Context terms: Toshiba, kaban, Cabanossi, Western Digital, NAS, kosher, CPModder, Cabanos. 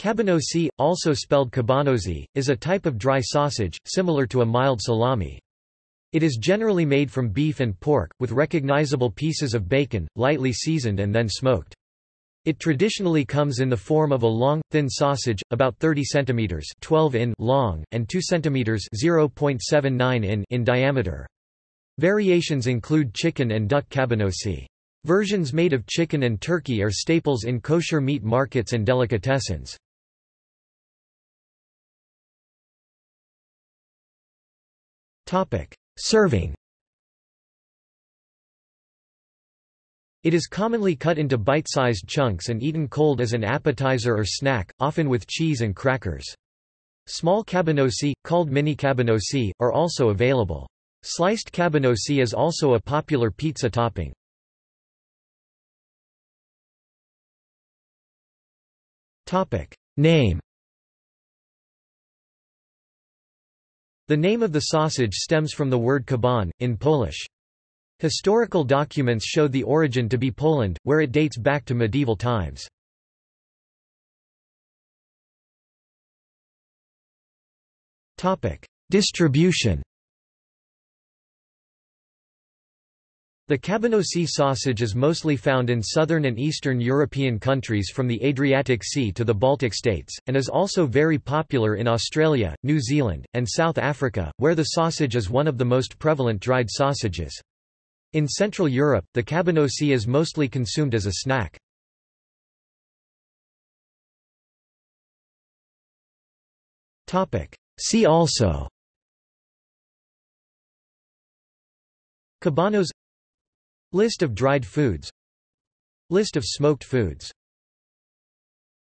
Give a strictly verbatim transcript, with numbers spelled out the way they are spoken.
Cabanossi, also spelled cabanossi, is a type of dry sausage, similar to a mild salami. It is generally made from beef and pork, with recognizable pieces of bacon, lightly seasoned and then smoked. It traditionally comes in the form of a long, thin sausage, about thirty centimeters (twelve inches) long, and two centimeters (zero point seven nine inches) in diameter. Variations include chicken and duck cabanossi. Versions made of chicken and turkey are staples in kosher meat markets and delicatessens. Serving. It is commonly cut into bite-sized chunks and eaten cold as an appetizer or snack, often with cheese and crackers. Small cabanossi, called mini cabanossi, are also available. Sliced cabanossi is also a popular pizza topping. Name. The name of the sausage stems from the word kaban, in Polish. Historical documents show the origin to be Poland, where it dates back to medieval times. Distribution. The Cabanossi sausage is mostly found in southern and eastern European countries from the Adriatic Sea to the Baltic states, and is also very popular in Australia, New Zealand, and South Africa, where the sausage is one of the most prevalent dried sausages. In Central Europe, the Cabanossi is mostly consumed as a snack. See also: Cabanos, List of dried foods, List of smoked foods.